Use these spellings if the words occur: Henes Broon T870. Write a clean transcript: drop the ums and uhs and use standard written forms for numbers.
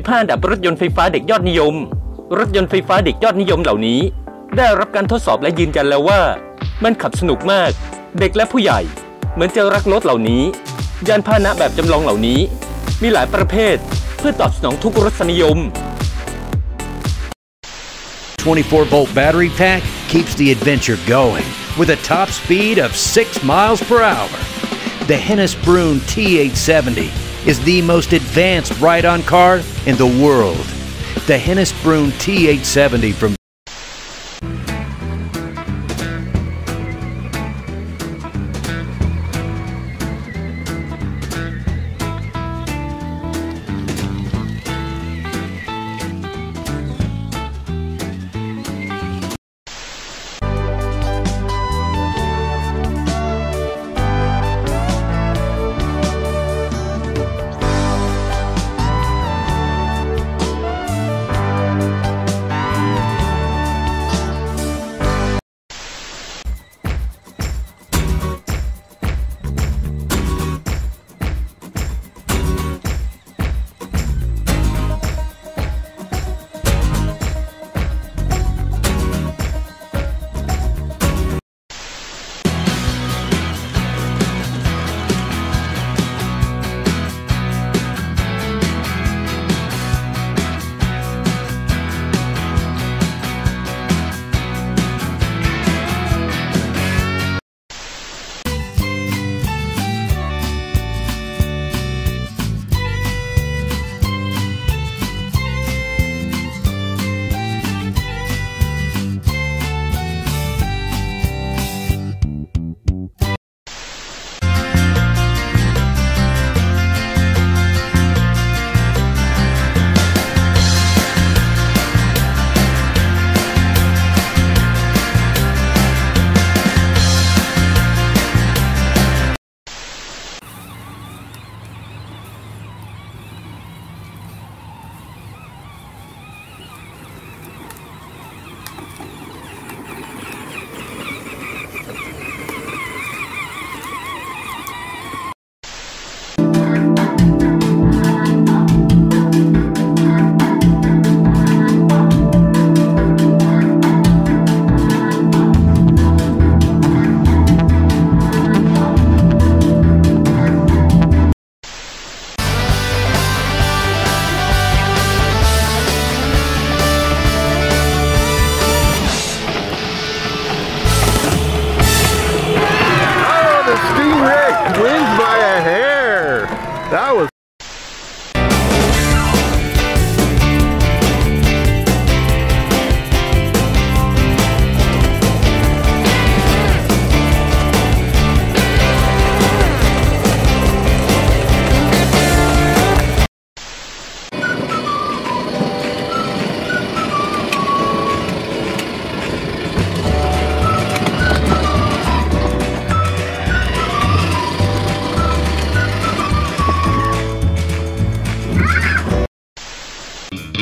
15 อันดับรถยนต์ไฟฟ้าเด็กยอดนิยมรถยนต์ไฟฟ้าเด็กยอดนิยมเหล่านี้ได้รับการทดสอบและยืนยันแล้วว่ามันขับสนุกมากเด็กและผู้ใหญ่เหมือนจะรักรถเหล่านี้ยานพาหนะแบบจำลองเหล่านี้มีหลายประเภทเพื่อตอบสนองทุกรสนิยม 24-volt battery pack keeps the adventure going with a top speed of 6 miles per hour. The Henes Broon T870 is the most advanced ride-on car in the world. The Henes Broon T870 from